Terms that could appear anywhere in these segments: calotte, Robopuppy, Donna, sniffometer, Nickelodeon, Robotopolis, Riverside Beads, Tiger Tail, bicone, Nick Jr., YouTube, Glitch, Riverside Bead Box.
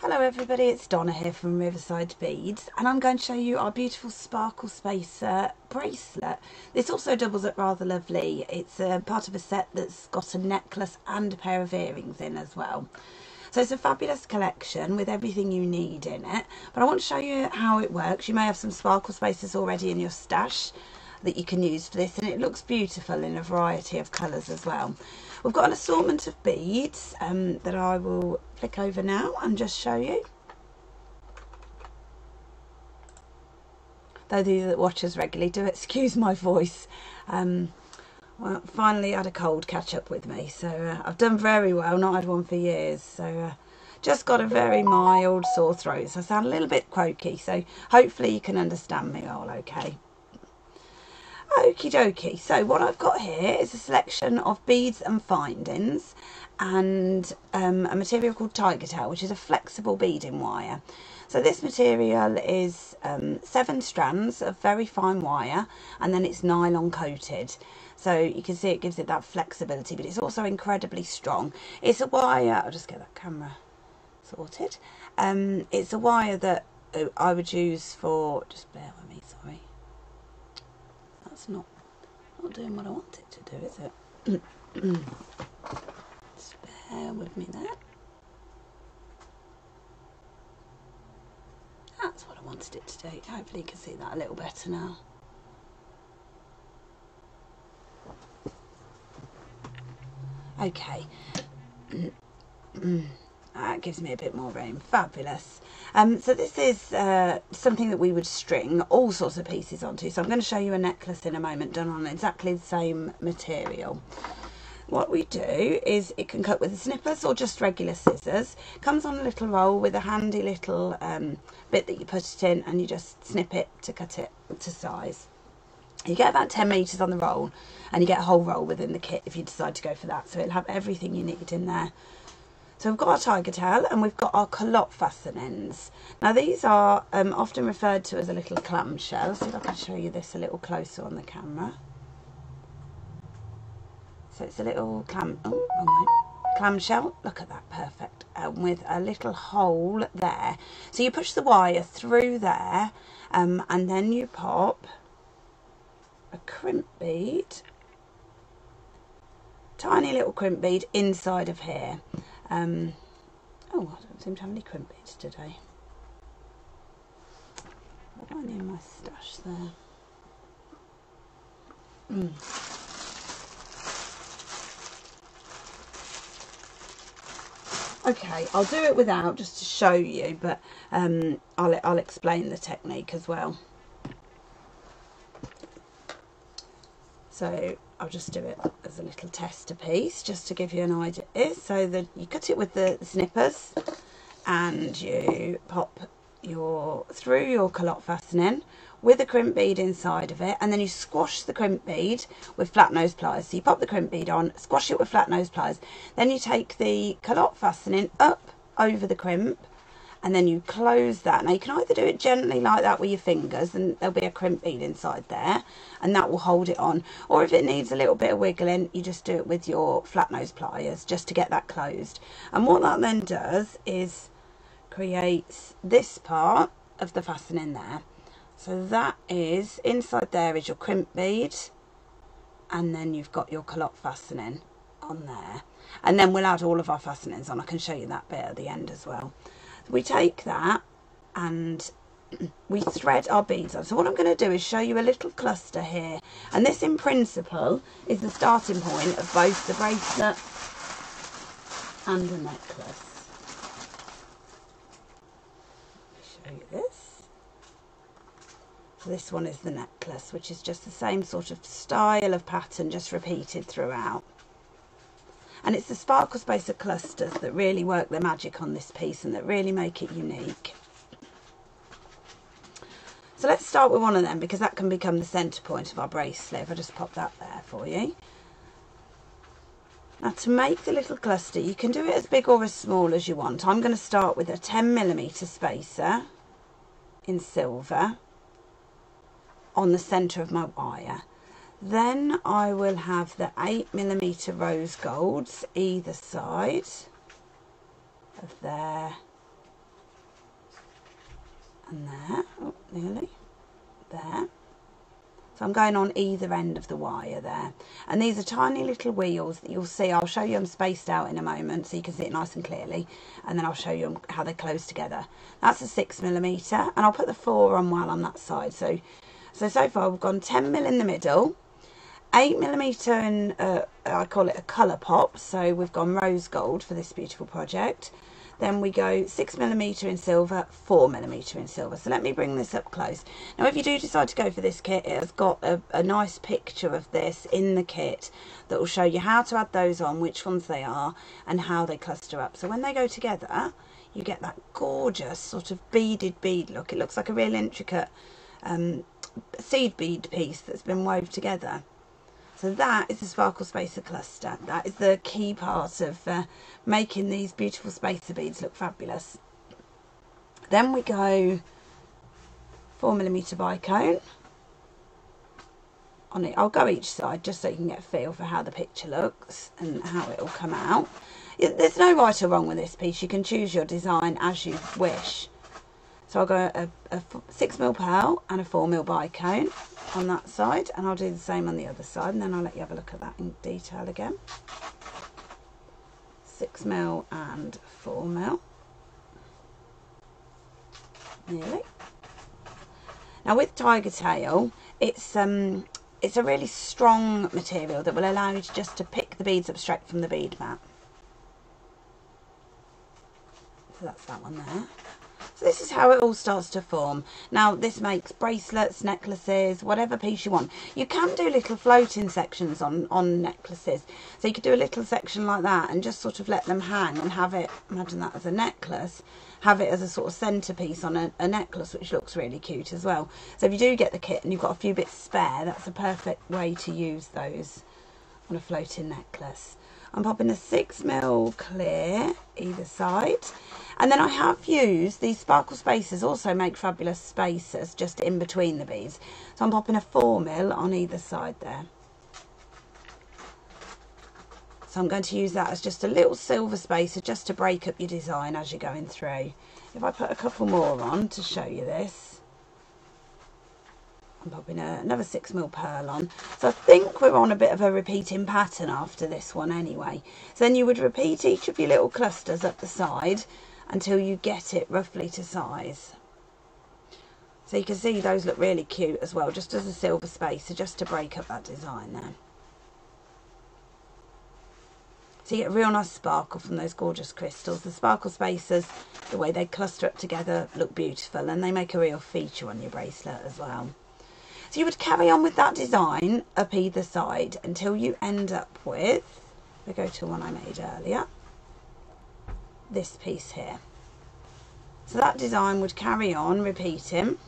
Hello everybody, it's Donna here from Riverside Beads, and I'm going to show you our beautiful sparkle spacer bracelet. This also doubles up rather lovely. It's a part of a set that's got a necklace and a pair of earrings in as well. So it's a fabulous collection with everything you need in it, but I want to show you how it works. You may have some sparkle spacers already in your stash that you can use for this, and it looks beautiful in a variety of colours as well. We've got an assortment of beads that I will flick over now and just show you. Though these that watch us regularly do excuse my voice. Well, finally had a cold catch up with me, so I've done very well, not had one for years, so just got a very mild sore throat, so I sound a little bit croaky, so hopefully you can understand me all okay. Okie dokie, so what I've got here is a selection of beads and findings and a material called Tiger Tail, which is a flexible beading wire. So this material is 7 strands of very fine wire, and then it's nylon coated. So you can see it gives it that flexibility, but it's also incredibly strong. It's a wire, I'll just get that camera sorted. It's a wire that I would use for, just bear with me, sorry. It's not doing what I want it to do, is it? Just bear with me there. That's what I wanted it to do. Hopefully you can see that a little better now. Okay. That gives me a bit more room. Fabulous. So this is something that we would string all sorts of pieces onto. So I'm going to show you a necklace in a moment done on exactly the same material. What we do is it can cut with snippers or just regular scissors. Comes on a little roll with a handy little bit that you put it in, and you just snip it to cut it to size. You get about 10 metres on the roll, and you get a whole roll within the kit if you decide to go for that. So it'll have everything you need in there. So we've got our Tiger Tail and we've got our calotte fastenings. Now these are often referred to as a little clamshell. See if I can show you this a little closer on the camera. So it's a little clamshell, look at that, perfect. And with a little hole there. So you push the wire through there and then you pop a crimp bead, tiny little crimp bead inside of here. Oh, I don't seem to have any crimp beads today. What do I need in my stash there? Okay, I'll do it without just to show you, but I'll explain the technique as well. So I'll just do it as a little tester piece just to give you an idea. So that you cut it with the snippers and you pop your through your calotte fastening with a crimp bead inside of it, and then you squash the crimp bead with flat nose pliers. So you pop the crimp bead on, squash it with flat nose pliers, then you take the calotte fastening up over the crimp, and then you close that. Now you can either do it gently like that with your fingers, and there'll be a crimp bead inside there and that will hold it on, or if it needs a little bit of wiggling you just do it with your flat nose pliers just to get that closed. And what that then does is creates this part of the fastening there. So that is, inside there is your crimp bead, and then you've got your calotte fastening on there, and then we'll add all of our fastenings on. I can show you that bit at the end as well. We take that and we thread our beads on. So what I'm going to do is show you a little cluster here, and this in principle is the starting point of both the bracelet and the necklace. Let me show you this. So this one is the necklace, which is just the same sort of style of pattern just repeated throughout. And it's the sparkle spacer clusters that really work their magic on this piece and that really make it unique. So let's start with one of them, because that can become the centre point of our bracelet. If I just pop that there for you. Now to make the little cluster, you can do it as big or as small as you want. I'm going to start with a 10mm spacer in silver on the centre of my wire. Then I will have the 8mm rose golds either side of there and there, oh, nearly, there. So I'm going on either end of the wire there. And these are tiny little wheels that you'll see. I'll show you them spaced out in a moment so you can see it nice and clearly. And then I'll show you how they close together. That's a 6mm. And I'll put the 4 on while I'm that side. So far we've gone 10mm in the middle. 8mm in, I call it a colour pop. So we've gone rose gold for this beautiful project. Then we go 6mm in silver, 4mm in silver. So let me bring this up close. Now if you do decide to go for this kit, it has got a nice picture of this in the kit that will show you how to add those on, which ones they are, and how they cluster up. So when they go together, you get that gorgeous sort of beaded bead look. It looks like a real intricate seed bead piece that's been wove together. So that is the sparkle spacer cluster. That is the key part of making these beautiful spacer beads look fabulous. Then we go 4mm bicone on it. I'll go each side just so you can get a feel for how the picture looks and how it will come out. There's no right or wrong with this piece. You can choose your design as you wish. So I'll go a 6mm pearl and a 4mm bicone on that side, and I'll do the same on the other side, and then I'll let you have a look at that in detail again. 6mm and 4mm. Nearly. Now with Tiger Tail, it's a really strong material that will allow you just to pick the beads up straight from the bead mat. So that's that one there. So this is how it all starts to form. Now this makes bracelets, necklaces, whatever piece you want. You can do little floating sections on necklaces. So you could do a little section like that and just sort of let them hang and have it, imagine that as a necklace, have it as a sort of centrepiece on a necklace, which looks really cute as well. So if you do get the kit and you've got a few bits spare, that's a perfect way to use those on a floating necklace. I'm popping a 6mm clear either side, and then I have used these sparkle spacers, also make fabulous spacers just in between the beads, so I'm popping a 4mm on either side there. So I'm going to use that as just a little silver spacer just to break up your design as you're going through. If I put a couple more on to show you this, I'm popping another 6mm pearl on. So I think we're on a bit of a repeating pattern after this one anyway. So then you would repeat each of your little clusters up the side until you get it roughly to size. So you can see those look really cute as well, just as a silver spacer, just to break up that design there. So you get a real nice sparkle from those gorgeous crystals. The sparkle spacers, the way they cluster up together, look beautiful, and they make a real feature on your bracelet as well. So you would carry on with that design up either side until you end up with, we go to the one I made earlier, this piece here. So that design would carry on repeating.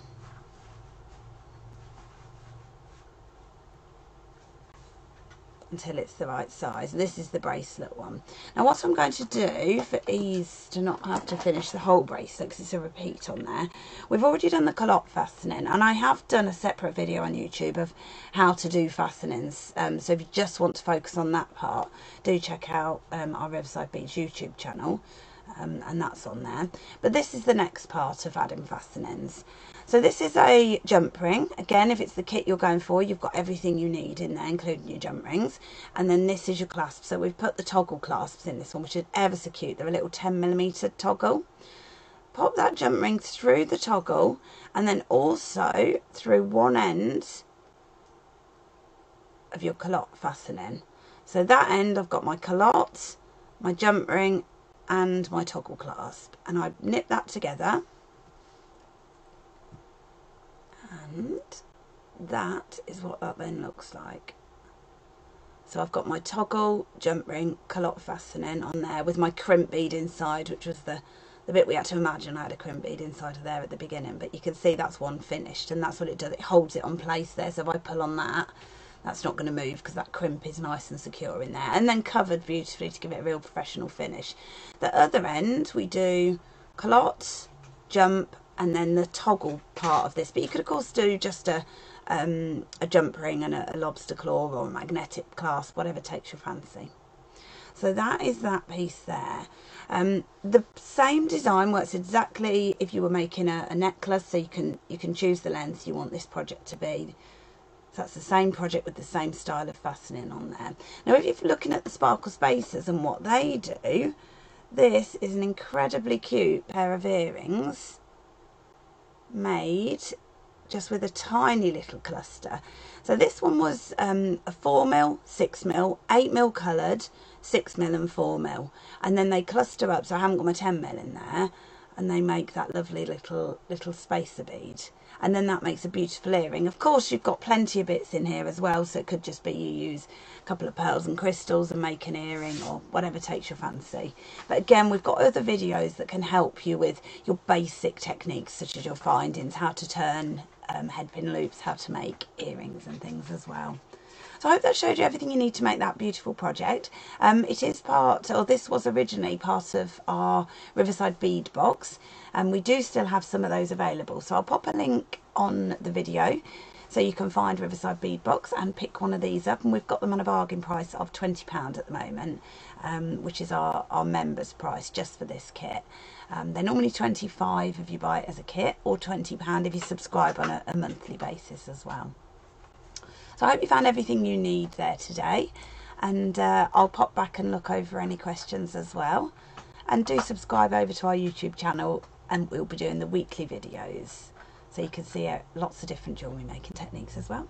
Until it's the right size. This is the bracelet one. Now what I'm going to do for ease to not have to finish the whole bracelet, because it's a repeat on there, we've already done the calotte fastening, and I have done a separate video on YouTube of how to do fastenings, so if you just want to focus on that part, do check out our Riverside Beads YouTube channel, and that's on there. But this is the next part of adding fastenings. So this is a jump ring. Again, if it's the kit you're going for, you've got everything you need in there, including your jump rings. And then this is your clasp. So we've put the toggle clasps in this one, which are ever so cute. They're a little 10mm toggle. Pop that jump ring through the toggle, and then also through one end of your calotte fastening. So that end, I've got my calotte, my jump ring, and my toggle clasp. And I knit that together. And that is what that then looks like. So I've got my toggle, jump ring, calotte fastening on there with my crimp bead inside, which was the bit we had to imagine. I had a crimp bead inside of there at the beginning, but you can see that's one finished, and that's what it does. It holds it on place there, so if I pull on that, that's not going to move because that crimp is nice and secure in there, and then covered beautifully to give it a real professional finish. The other end we do calotte, jump, and then the toggle part of this. But you could of course do just a jump ring and a lobster claw or a magnetic clasp, whatever takes your fancy. So that is that piece there. The same design works exactly if you were making a necklace, so you can choose the length you want this project to be. So that's the same project with the same style of fastening on there. Now if you're looking at the sparkle spacers and what they do, this is an incredibly cute pair of earrings made just with a tiny little cluster. So this one was a 4mm, 6mm, 8mm coloured, 6mm and 4mm, and then they cluster up, so I haven't got my 10mm in there, and they make that lovely little spacer bead, and then that makes a beautiful earring. Of course you've got plenty of bits in here as well, so it could just be you use a couple of pearls and crystals and make an earring, or whatever takes your fancy. But again, we've got other videos that can help you with your basic techniques, such as your findings, how to turn headpin loops, how to make earrings and things as well. So I hope that showed you everything you need to make that beautiful project. It is part, or this was originally part of our Riverside Bead Box, and we do still have some of those available. So I'll pop a link on the video so you can find Riverside Bead Box and pick one of these up, and we've got them on a bargain price of £20 at the moment, which is our members price just for this kit. They're normally £25 if you buy it as a kit, or £20 if you subscribe on a monthly basis as well. So I hope you found everything you need there today, and I'll pop back and look over any questions as well. And do subscribe over to our YouTube channel, and we'll be doing the weekly videos, so you can see lots of different jewellery making techniques as well.